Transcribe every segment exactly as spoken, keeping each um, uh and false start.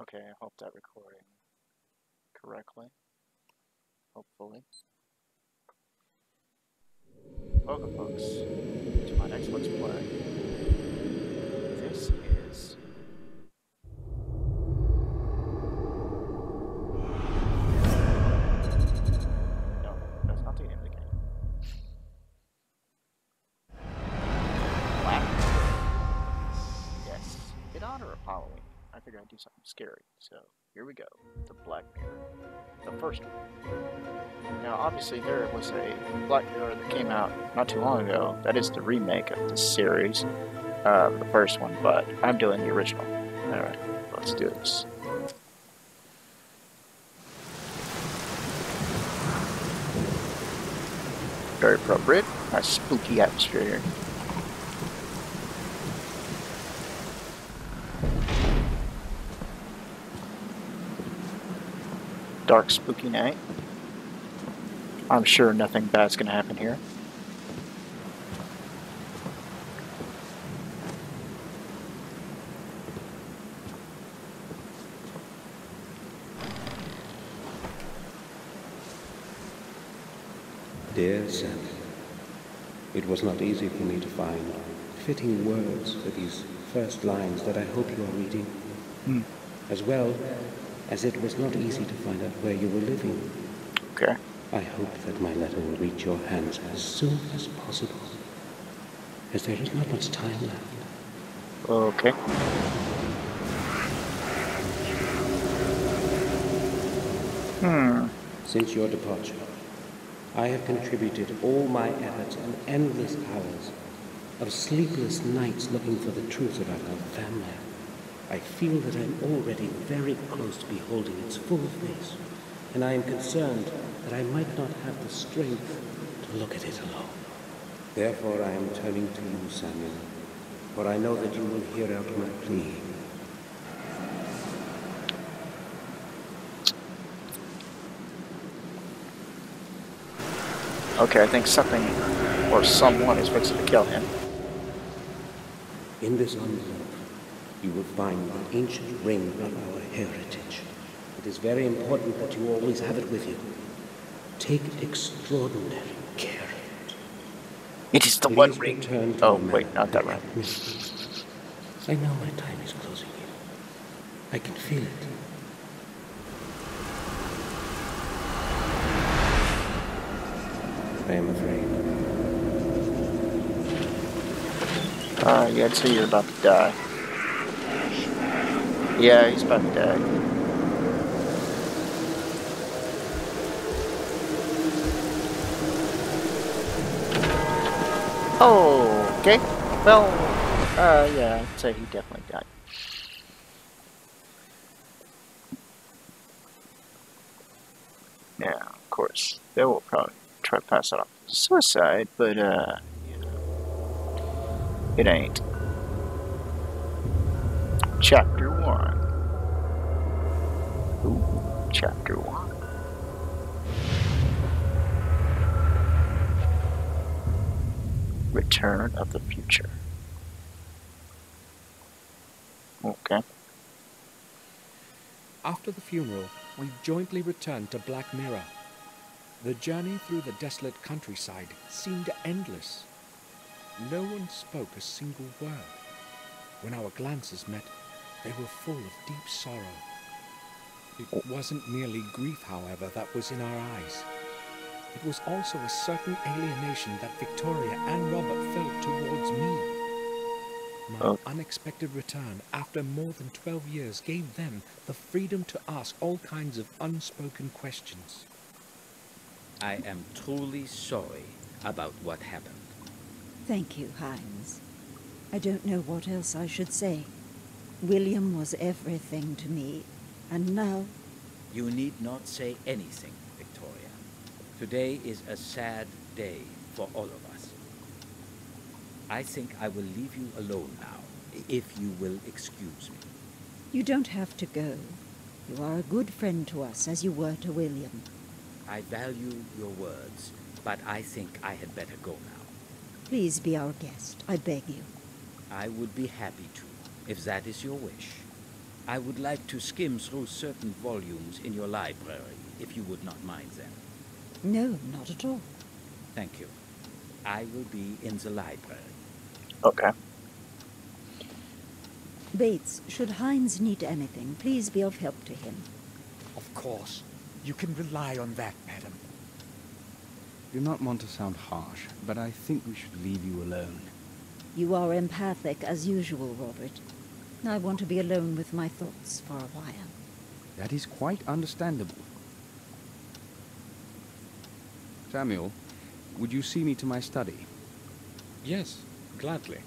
Okay, I hope that recording correctly. Hopefully. Welcome, folks, to my next Let's Play. This is... No, that's not the name of the game. Black Mirror. Yes, in honor of Halloween, I figured I'd do something scary, so here we go. The Black Mirror. The first one. Now, obviously, there was a Black Mirror that came out not too long ago. That is the remake of this series, uh, the first one, but I'm doing the original. Alright, let's do this. Very appropriate. Nice spooky atmosphere here. Dark, spooky night. I'm sure nothing bad's gonna happen here. Dear Samuel, it was not easy for me to find fitting words for these first lines that I hope you are reading. Mm. As well, as it was not easy to find out where you were living. Okay. I hope that my letter will reach your hands as soon as possible, as there is not much time left. Okay. Hmm. Since your departure, I have contributed all my efforts and endless hours of sleepless nights looking for the truth about our family. I feel that I'm already very close to beholding its full face, and I am concerned that I might not have the strength to look at it alone. Therefore I am turning to you, Samuel, for I know that you will hear out my plea. Okay, I think something or someone is fixing to kill him. In this envelope, you will find the ancient ring of our heritage. It is very important that you always have it with you. Take extraordinary care. It is the Please one ring. Oh, wait, not that ring. I know my time is closing in. I can feel it. I am afraid. Ah, uh, yeah, I'd say you're about to die. Yeah, he's about to die. Oh, okay. Well, uh, yeah, I'd say he definitely died. Yeah, of course. They will probably try to pass that off as suicide, but, uh, you know, it ain't. Chapter one. Ooh, chapter one. Return of the Future. Okay. After the funeral, we jointly returned to Black Mirror. The journey through the desolate countryside seemed endless. No one spoke a single word. When our glances met, they were full of deep sorrow. It wasn't merely grief, however, that was in our eyes. It was also a certain alienation that Victoria and Robert felt towards me. My oh. unexpected return after more than twelve years gave them the freedom to ask all kinds of unspoken questions. I am truly sorry about what happened. Thank you, Hines. I don't know what else I should say. William was everything to me, and now... You need not say anything, Victoria. Today is a sad day for all of us. I think I will leave you alone now, if you will excuse me. You don't have to go. You are a good friend to us, as you were to William. I value your words, but I think I had better go now. Please be our guest, I beg you. I would be happy to, if that is your wish. I would like to skim through certain volumes in your library, if you would not mind them. No, not at all. Thank you. I will be in the library. Okay. Bates, should Hines need anything, please be of help to him. Of course. You can rely on that, madam. I do not want to sound harsh, but I think we should leave you alone. You are empathic as usual, Robert. I want to be alone with my thoughts for a while. That is quite understandable. Samuel, would you see me to my study? Yes, gladly.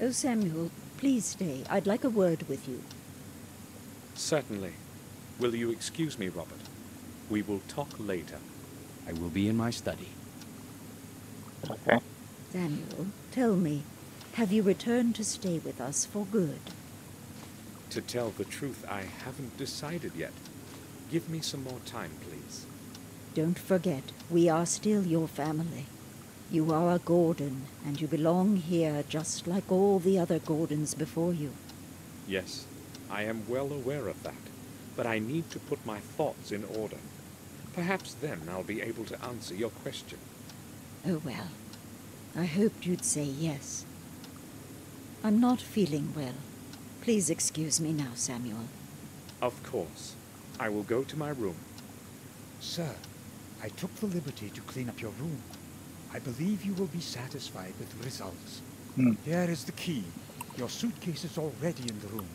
Oh, Samuel, please stay. I'd like a word with you. Certainly. Will you excuse me, Robert? We will talk later. I will be in my study. Okay. Samuel, tell me, have you returned to stay with us for good? To tell the truth, I haven't decided yet. Give me some more time, please. Don't forget, we are still your family. You are a Gordon, and you belong here just like all the other Gordons before you. Yes, I am well aware of that, but I need to put my thoughts in order. Perhaps then I'll be able to answer your question. Oh well, I hoped you'd say yes. I'm not feeling well. Please excuse me now, Samuel. Of course. I will go to my room. Sir, I took the liberty to clean up your room. I believe you will be satisfied with the results. Mm. There is the key. Your suitcase is already in the room.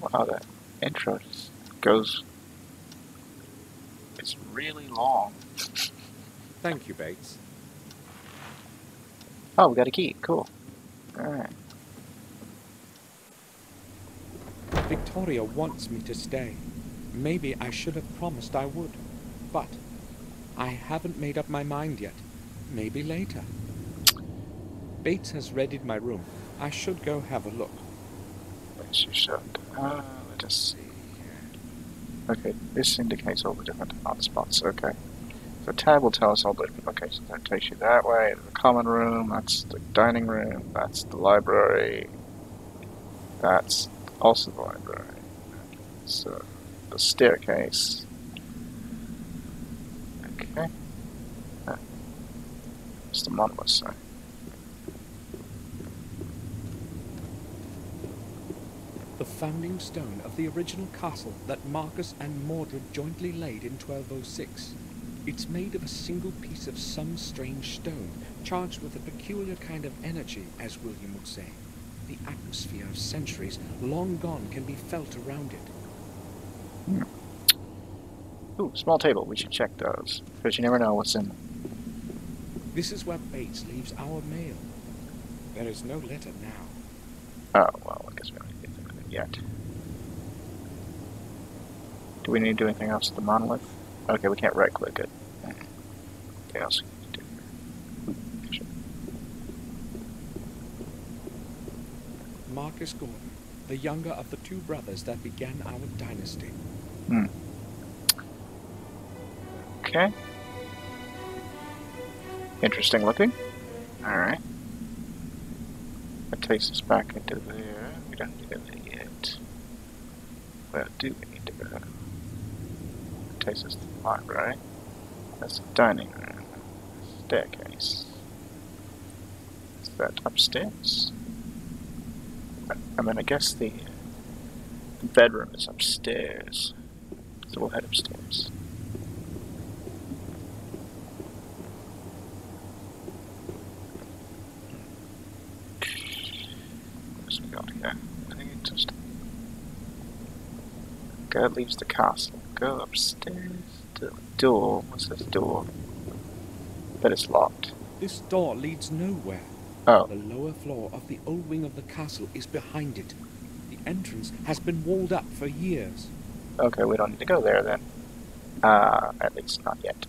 Wow, that intro just goes... It's really long. Thank you, Bates. Oh, we got a key. Cool. Alright. Victoria wants me to stay. Maybe I should have promised I would. But... I haven't made up my mind yet. Maybe later. Bates has readied my room. I should go have a look. Yes, you should. Uh, let us see here. Okay, this indicates all the different hotspots. Okay. The tab will tell us all the different locations. That takes you that way. The common room, that's the dining room, that's the library. That's also the library. So, the staircase. Okay. Ah. It's the monolith side. The founding stone of the original castle that Marcus and Mordred jointly laid in twelve oh six. It's made of a single piece of some strange stone, charged with a peculiar kind of energy, as William would say. The atmosphere of centuries long gone can be felt around it. Hmm. Ooh, small table. We should check those, because you never know what's in them. This is where Bates leaves our mail. There is no letter now. Oh, well, I guess we don't need to get it yet. Do we need to do anything else with the monolith? Okay, we can't right-click it. What else can we do? Sure. Marcus Gordon, the younger of the two brothers that began our dynasty. Hmm. Okay. Interesting looking. Alright. That takes us back into there. We don't need anything yet. Where do we need to go? That takes us to the library. That's the dining room. Staircase. Is that upstairs? I mean, I guess the bedroom is upstairs. So we'll head upstairs. That leaves the castle. Go upstairs to the door. What's this door? But it's locked. This door leads nowhere. Oh. The lower floor of the old wing of the castle is behind it. The entrance has been walled up for years. Okay, we don't need to go there then. Uh, at least not yet.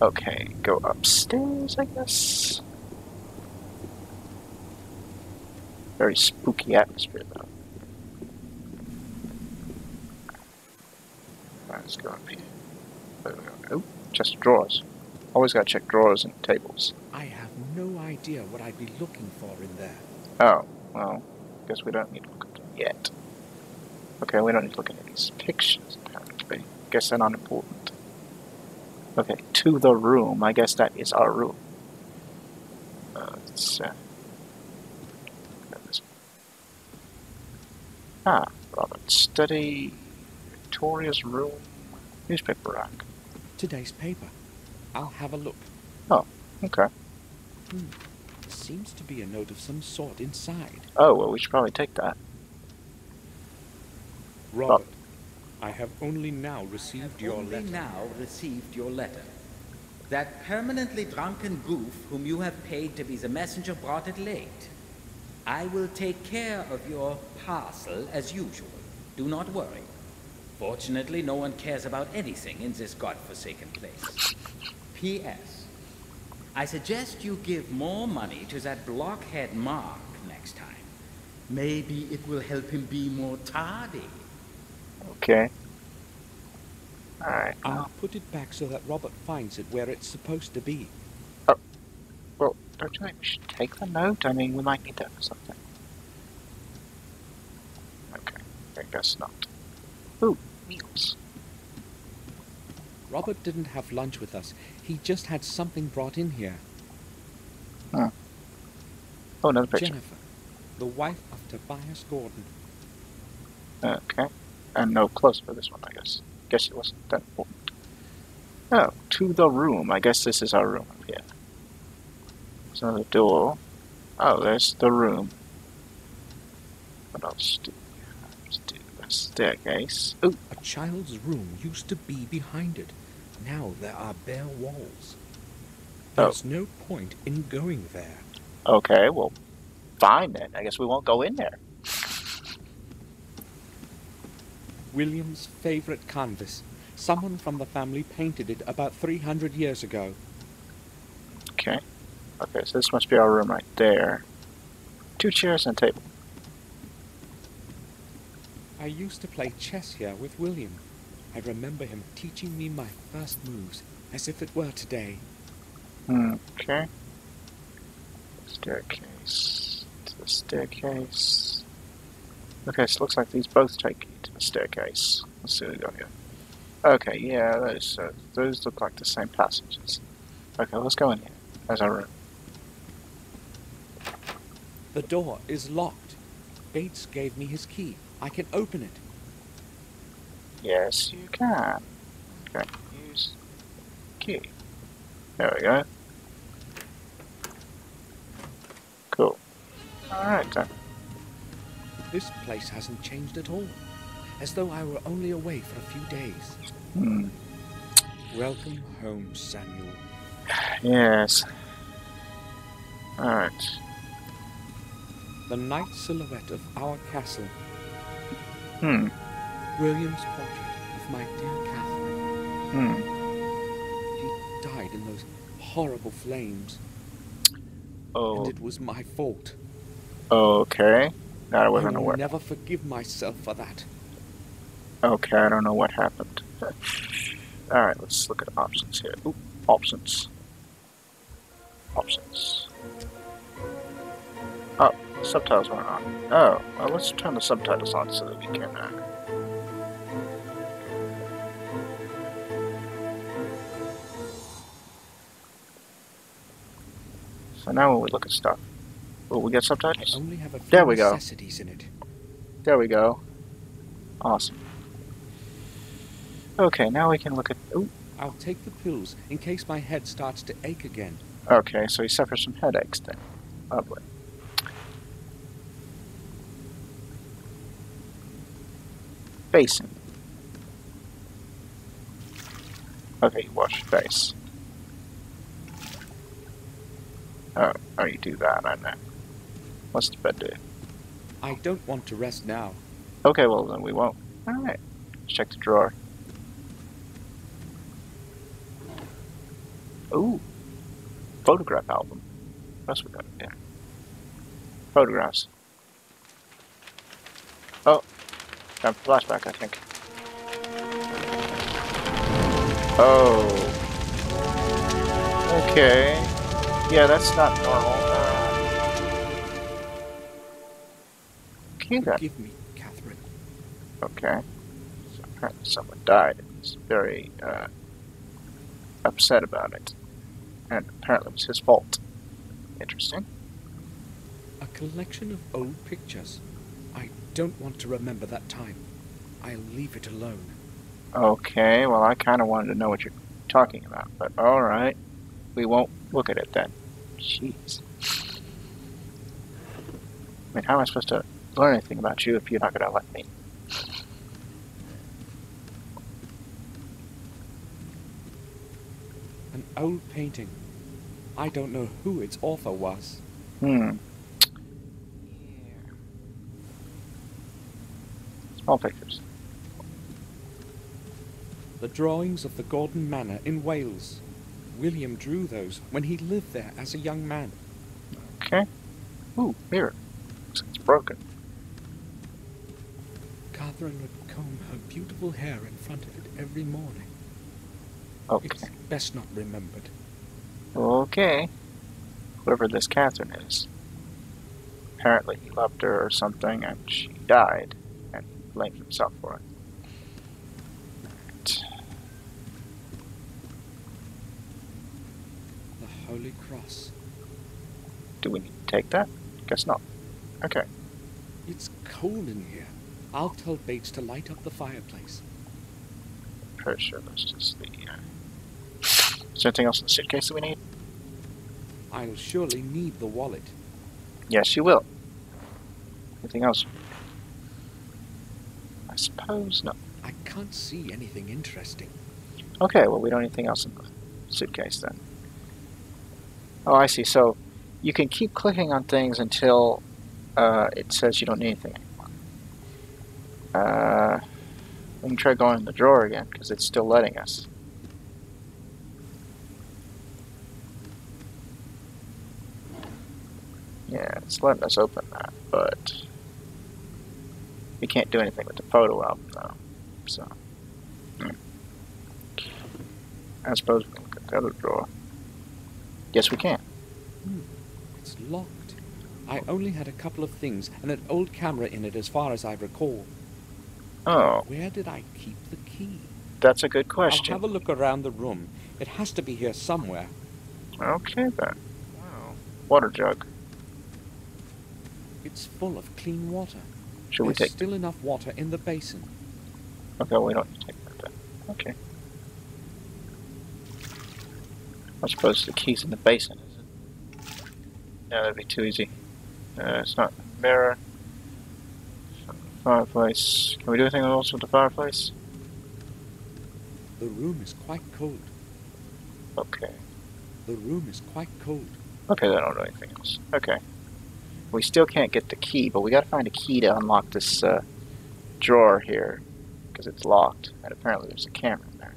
Okay, go upstairs, I guess. Very spooky atmosphere, though. It's going to be... Oh, chest of drawers. Always got to check drawers and tables. I have no idea what I'd be looking for in there. Oh, well, guess we don't need to look at them yet. Okay, we don't need to look at these pictures, apparently. Guess they're not important. Okay, to the room. I guess that is our room. Uh, let's, uh, ah, Robert. Study Victoria's room. Newspaper rack. Today's paper. I'll have a look. Oh, okay. Hmm. There seems to be a note of some sort inside. Oh, well, we should probably take that. Robert, oh. I have only now received your only letter. now received your letter. That permanently drunken goof whom you have paid to be the messenger brought it late. I will take care of your parcel as usual. Do not worry. Fortunately, no one cares about anything in this godforsaken place. P S I suggest you give more money to that blockhead Mark next time. Maybe it will help him be more tardy. Okay. Alright. I'll put it back so that Robert finds it where it's supposed to be. Oh. Well, don't you think we should take the note? I mean, we might need that for something. Okay. I guess not. Ooh, meals. Robert didn't have lunch with us. He just had something brought in here. Huh. Oh, another picture. Jennifer, the wife of Tobias Gordon. Okay. And no clothes for this one, I guess. Guess it wasn't that important. Oh, to the room. I guess this is our room up here. There's another door. Oh, there's the room. What else do we have to do? A staircase. Ooh. A child's room used to be behind it. Now there are bare walls. There's oh. no point in going there. Okay, well, fine then. I guess we won't go in there. William's favorite canvas. Someone from the family painted it about three hundred years ago. Okay. Okay, so this must be our room right there. Two chairs and a table. I used to play chess here with William. I remember him teaching me my first moves, as if it were today. Okay. Staircase. To the staircase. Okay, so it looks like these both take you to the staircase. Let's see what we got here. Okay, yeah, those, uh, those look like the same passages. Okay, let's go in here. There's our room. The door is locked. Bates gave me his key. I can open it. Yes, you can. Okay, use key. There we go. Cool. Alright then. This place hasn't changed at all. As though I were only away for a few days. Hmm. Welcome home, Samuel. Yes. Alright. The night silhouette of our castle. Hmm. William's portrait of my dear Catherine. Hmm. She died in those horrible flames. Oh. And it was my fault. Okay. That I wasn't aware. I will never forgive myself for that. Okay, I don't know what happened. Alright, let's look at options here. Oop, options. Options. Oh. Subtitles weren't on. Oh, well, let's turn the subtitles on so that we can. Uh... So now when we look at stuff, oh, we get subtitles. I only have a few there we go. Necessities in it. There we go. Awesome. Okay, now we can look at. Ooh. I'll take the pills in case my head starts to ache again. Okay, so he suffers from headaches then. Lovely. Basin. Okay, wash your face. Oh, oh, you do that, I know. What's the bed do? I don't want to rest now. Okay, well then we won't. Alright, let's check the drawer. Ooh, photograph album. That's what we got in there. Photographs. Oh. Time for flashback, I think. Oh. Okay. Yeah, that's not normal. you okay. Give me, Catherine? Okay. So apparently someone died. He's very uh, upset about it. And apparently it was his fault. Interesting. A collection of old pictures. I don't want to remember that time. I'll leave it alone. Okay, well I kind of wanted to know what you're talking about, but alright. We won't look at it then. Jeez. I mean, how am I supposed to learn anything about you if you're not going to let me? An old painting. I don't know who its author was. Hmm. Small pictures. The drawings of the Gordon Manor in Wales. William drew those when he lived there as a young man. Okay. Ooh, mirror. Looks like it's broken. Catherine would comb her beautiful hair in front of it every morning. Okay. It's best not remembered. Okay. Whoever this Catherine is. Apparently he loved her or something and she died. And he blamed himself for it. The Holy Cross. Do we need to take that? Guess not. Okay. It's cold in here. I'll tell Bates to light up the fireplace. Pretty sure that's just the... Uh... Is there anything else in the suitcase that we need? I'll surely need the wallet. Yes, you will. Anything else? I suppose not. I can't see anything interesting. Okay, well, we don't need anything else in the suitcase then. Oh, I see. So you can keep clicking on things until uh, it says you don't need anything anymore. Uh, we can try going in the drawer again because it's still letting us. Yeah, it's letting us open that, but we can't do anything with the photo album though. So mm. I suppose we can look at the other drawer. Yes, we can. Mm, it's locked. I only had a couple of things and an old camera in it as far as I recall. Oh. Where did I keep the key? That's a good question. I'll have a look around the room. It has to be here somewhere. Okay, then. Wow. Water jug. It's full of clean water. Should we take... There's still enough water in the basin. Okay, we don't need to take that then. Okay. I suppose the key's in the basin, is it? No, that'd be too easy. Uh, it's not in the mirror. It's not in the fireplace. Can we do anything else with the fireplace? The room is quite cold. Okay. The room is quite cold. Okay, then I don't do anything else. Okay. We still can't get the key, but we gotta find a key to unlock this uh, drawer here. Because it's locked, and apparently there's a camera in there.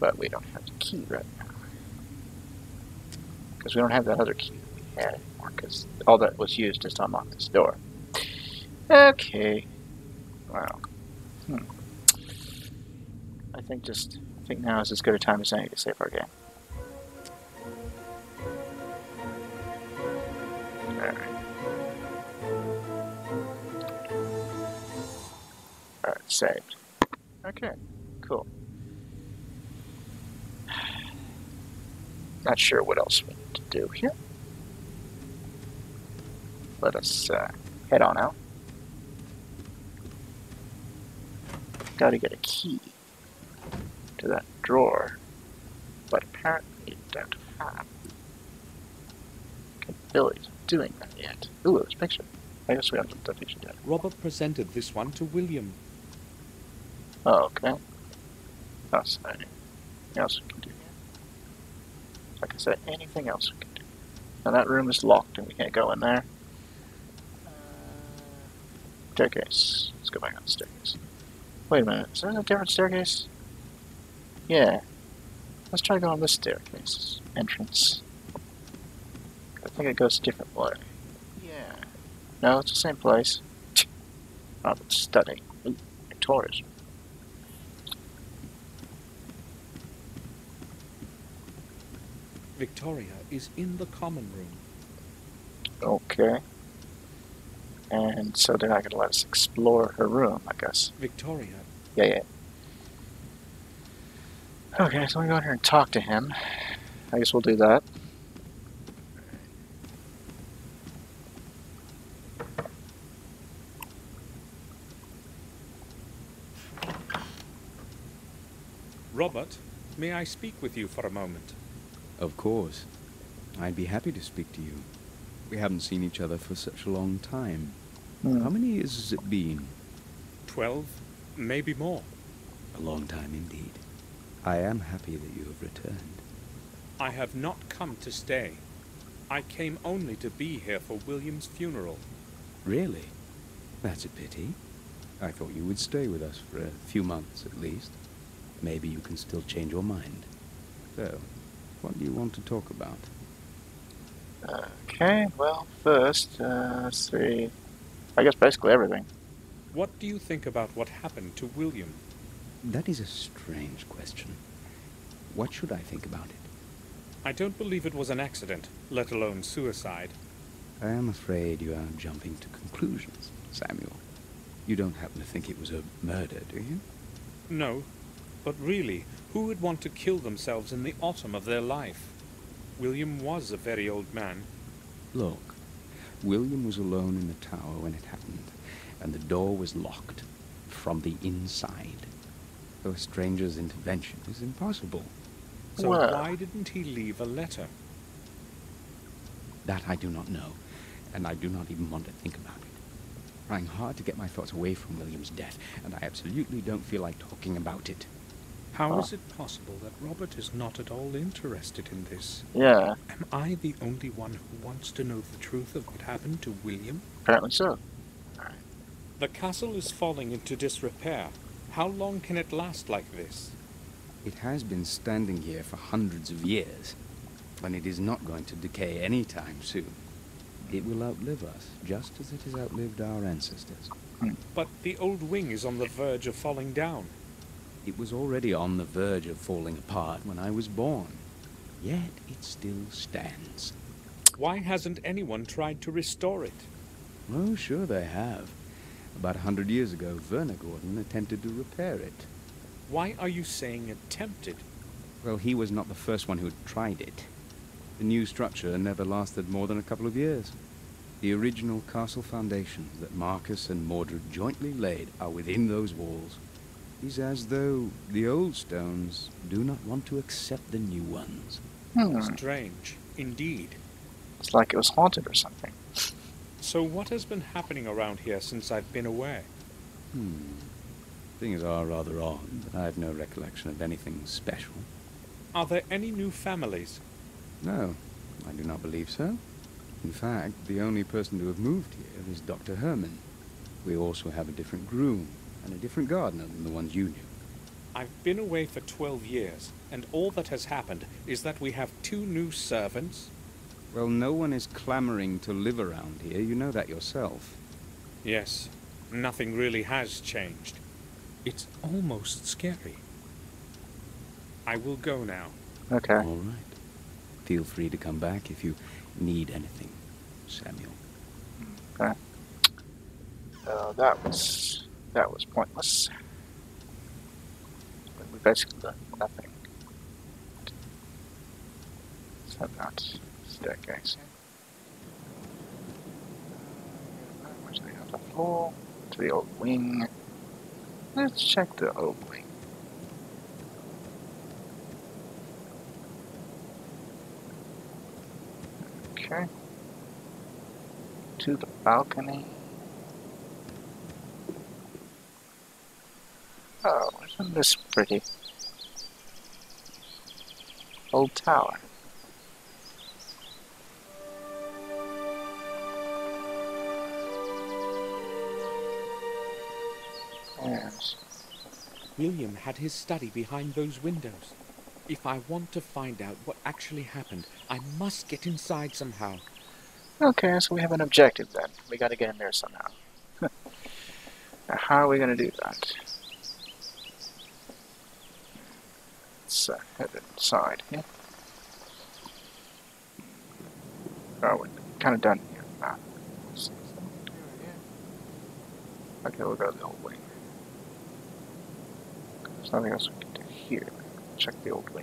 But we don't have the key right now. Because we don't have that other key that we had anymore, because all that was used is to unlock this door. Okay. Wow. Hmm. I think just I think now is as good a time as any to save our game. Alright. Alright, saved. Okay, cool. Not sure what else we need to do here. Let us uh, head on out. Gotta get a key to that drawer, but apparently it don't have capabilities of doing that yet. Ooh, there's a picture. I guess we haven't looked at that picture yet. Robert presented this one to William. Oh, okay. Oh, sorry. What else we can do? Like I said, anything else we can do. Now that room is locked and we can't go in there. Staircase. Let's go back on the staircase. Wait a minute, is that a different staircase? Yeah. Let's try going on this staircase entrance. I think it goes a different way. Yeah. No, it's the same place. Oh, it's stunning. Ooh, Victoria's. Victoria is in the common room. Okay. and so they're not going to let us explore her room, I guess. Victoria. Yeah, yeah. Okay, so I'm going to go in here and talk to him. I guess we'll do that. Robert, may I speak with you for a moment? Of course. I'd be happy to speak to you. We haven't seen each other for such a long time. Mm. How many years has it been? Twelve, maybe more. A long time indeed. I am happy that you have returned. I have not come to stay. I came only to be here for William's funeral. Really? That's a pity. I thought you would stay with us for a few months at least. Maybe you can still change your mind. So, what do you want to talk about? Okay, well, first, uh, let's see. I guess basically everything. What do you think about what happened to William? That is a strange question. What should I think about it? I don't believe it was an accident, let alone suicide. I am afraid you are jumping to conclusions, Samuel. You don't happen to think it was a murder, do you? No. But really, who would want to kill themselves in the autumn of their life? William was a very old man. Look, William was alone in the tower when it happened, and the door was locked from the inside. So a stranger's intervention was impossible. So well. Why didn't he leave a letter? That I do not know, and I do not even want to think about it. I'm trying hard to get my thoughts away from William's death, and I absolutely don't feel like talking about it. How oh. is it possible that Robert is not at all interested in this? Yeah. Am I the only one who wants to know the truth of what happened to William? Apparently so. All right. The castle is falling into disrepair. How long can it last like this? It has been standing here for hundreds of years, and it is not going to decay any time soon. It will outlive us, just as it has outlived our ancestors. But the old wing is on the verge of falling down. It was already on the verge of falling apart when I was born. Yet it still stands. Why hasn't anyone tried to restore it? Oh, sure they have. About a hundred years ago, Werner Gordon attempted to repair it. Why are you saying attempted? Well, he was not the first one who had tried it. The new structure never lasted more than a couple of years. The original castle foundations that Marcus and Mordred jointly laid are within those walls. It is as though the old stones do not want to accept the new ones. Hmm. Strange, indeed. It's like it was haunted or something. So what has been happening around here since I've been away? Hmm. Things are rather odd, but I have no recollection of anything special. Are there any new families? No, I do not believe so. In fact, the only person to have moved here is Doctor Herman. We also have a different groom. And a different gardener than the ones you knew. I've been away for twelve years, and all that has happened is that we have two new servants. Well, no one is clamoring to live around here. You know that yourself. Yes, nothing really has changed. It's almost scary. I will go now. Okay. All right. Feel free to come back if you need anything, Samuel. Okay. Uh, that was... That was pointless. We basically done nothing. Let's have that staircase. Which they have to fall to the old wing. Let's check the old wing. Okay. To the balcony. Oh, isn't this pretty? Old tower. Yes. William had his study behind those windows. If I want to find out what actually happened, I must get inside somehow. Okay, so we have an objective then. We gotta get in there somehow. Now, how are we gonna do that? Let's uh, head inside here. Oh, we're kind of done here. Ah, I can only go the old way. There's nothing else we can do here. Check the old way.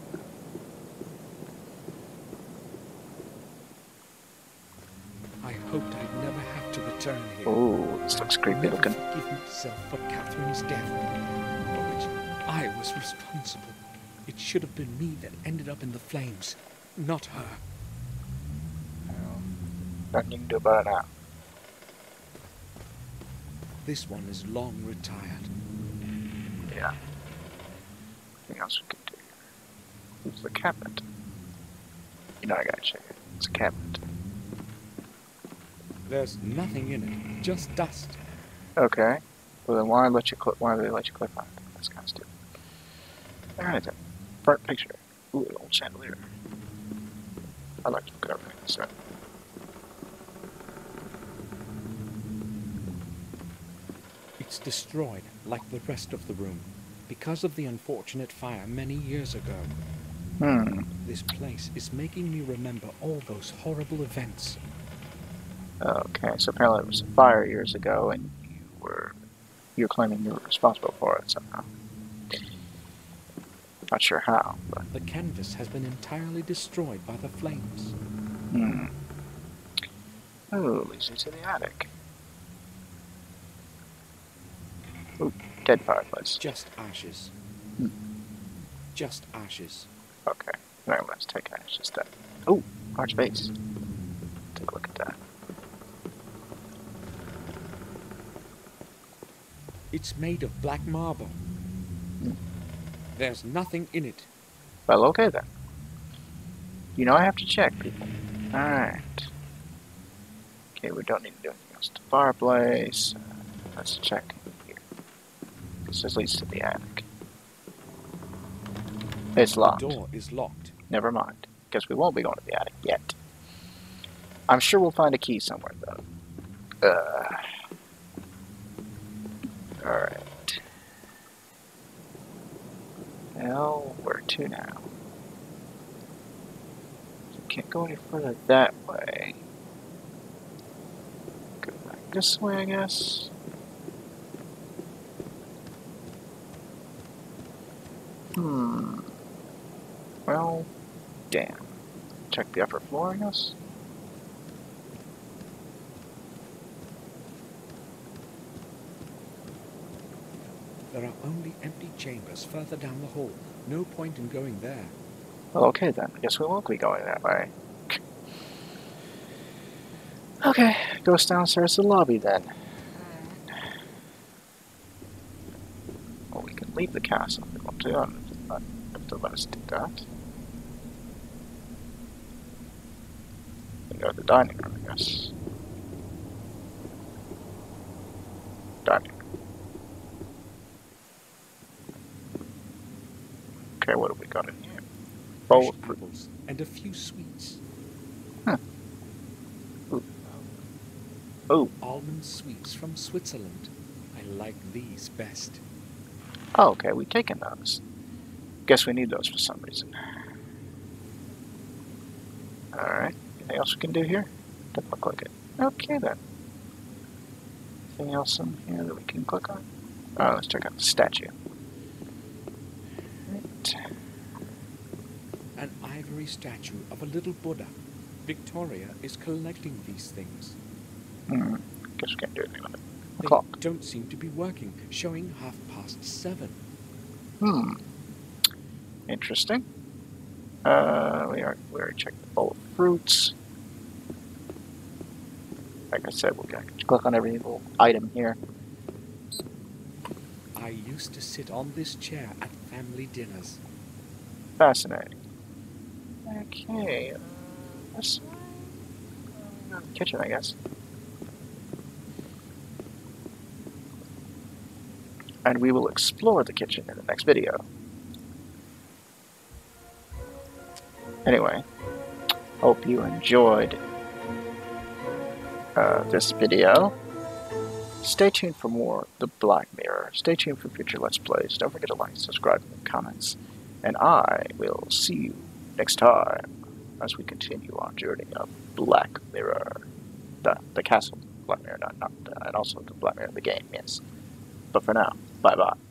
I hoped I'd never have to return here. Oh, this looks creepy looking. I forgive myself for Catherine's death, for which I was responsible. It should have been me that ended up in the flames, not her. Nothing you can do about that. This one is long retired. Yeah. Anything else we can do? It's the cabinet. You know I gotta check it. It's a cabinet. There's nothing in it, just dust. Okay. Well then why let you clip why do they let you clip on it? That's kinda stupid. Alright then. Front picture. Ooh, an old chandelier. I like to look at everything inside. It's destroyed, like the rest of the room, because of the unfortunate fire many years ago. Hmm. This place is making me remember all those horrible events. Okay, so apparently it was a fire years ago, and you were, you're claiming you were responsible for it somehow. Not sure how, but... The canvas has been entirely destroyed by the flames. Hmm. Oh, leads me to the attic. Ooh, dead fireplace. Just ashes. Hmm. Just ashes. Okay. No, let's take ashes then. Ooh, large base. Take a look at that. It's made of black marble. Hmm. There's nothing in it. Well, okay then. You know I have to check, people. Alright. Okay, we don't need to do anything else. The fireplace. Uh, let's check. This leads to the attic. It's locked. The door is locked. Never mind. Guess we won't be going to the attic yet. I'm sure we'll find a key somewhere, though. Uh. Alright. Well, where to now? So can't go any further that way. Go back this way, I guess. Hmm. Well, damn. Check the upper floor, I guess. There are only empty chambers further down the hall. No point in going there. Well, okay then. I guess we won't be going that way. Okay, goes downstairs to the lobby then. Well, we can leave the castle if we want to. I'm I have to let us do that. We go to the dining room, I guess. Dining room. Okay, what have we got in here? Bowl of fruits. And a few sweets. Huh. Ooh. Oh. Almond sweets from Switzerland. I like these best. Oh, okay, we've taken those. Guess we need those for some reason. Alright, anything else we can do here? Doesn't look like it. Okay then. Anything else in here that we can click on? Oh, let's check out the statue. Right. An ivory statue of a little Buddha. Victoria is collecting these things. Hmm, guess we can't do anything with it. The they clock. Don't seem to be working, showing half past seven. Hmm. Interesting. Uh, we are we already checked the bowl of fruits. Like I said, we'll click on every little item here. I used to sit on this chair at family dinners. Fascinating. Okay. Uh, let's go to the kitchen, I guess. And we will explore the kitchen in the next video. Anyway, hope you enjoyed uh, this video. Stay tuned for more The Black Mirror. Stay tuned for future Let's Plays. Don't forget to like, subscribe, and comments. And I will see you next time as we continue our journey of Black Mirror. The, the castle, Black Mirror, not, not, uh, and also the Black Mirror, the game, yes. But for now, bye-bye.